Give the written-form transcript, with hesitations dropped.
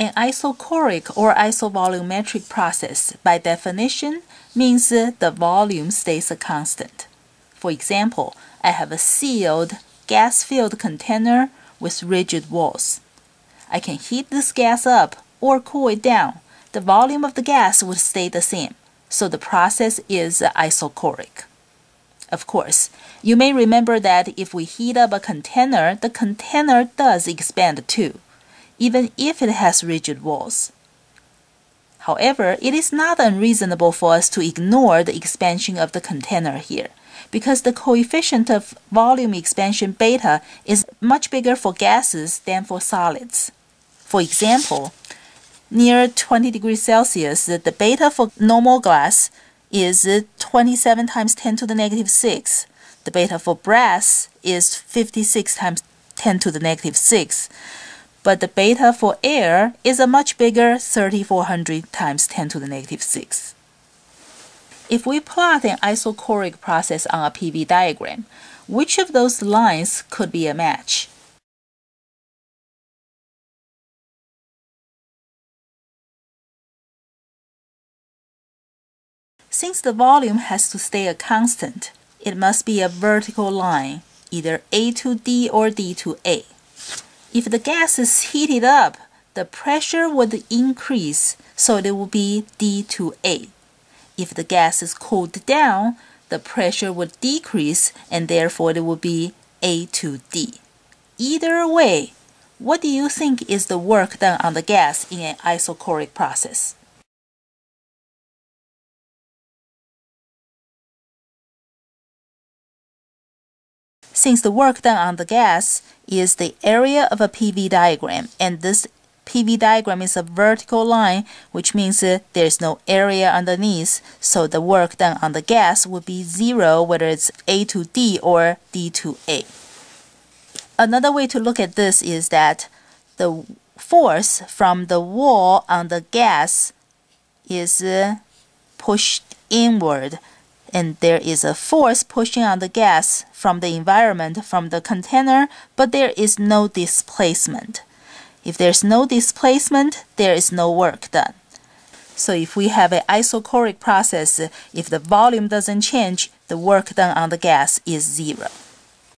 An isochoric or isovolumetric process, by definition, means the volume stays constant. For example, I have a sealed, gas-filled container with rigid walls. I can heat this gas up or cool it down. The volume of the gas would stay the same, so the process is isochoric. Of course, you may remember that if we heat up a container, the container does expand too, even if it has rigid walls. However, it is not unreasonable for us to ignore the expansion of the container here, because the coefficient of volume expansion beta is much bigger for gases than for solids. For example, near 20 degrees Celsius, the beta for normal glass is 27 times 10 to the negative 6. The beta for brass is 56 times 10 to the negative 6. But the beta for air is a much bigger 3400 times 10 to the negative 6. If we plot an isochoric process on a PV diagram, which of those lines could be a match? Since the volume has to stay a constant, it must be a vertical line, either A to D or D to A. If the gas is heated up, the pressure would increase, so it will be D to A. If the gas is cooled down, the pressure would decrease, and therefore it will be A to D. Either way, what do you think is the work done on the gas in an isochoric process? Since the work done on the gas is the area of a PV diagram, and this PV diagram is a vertical line, which means there's no area underneath, so the work done on the gas would be zero, whether it's A to D or D to A. Another way to look at this is that the force from the wall on the gas is pushed inward. And there is a force pushing on the gas from the environment, from the container, but there is no displacement. If there's no displacement, there is no work done. So if we have an isochoric process, if the volume doesn't change, the work done on the gas is zero.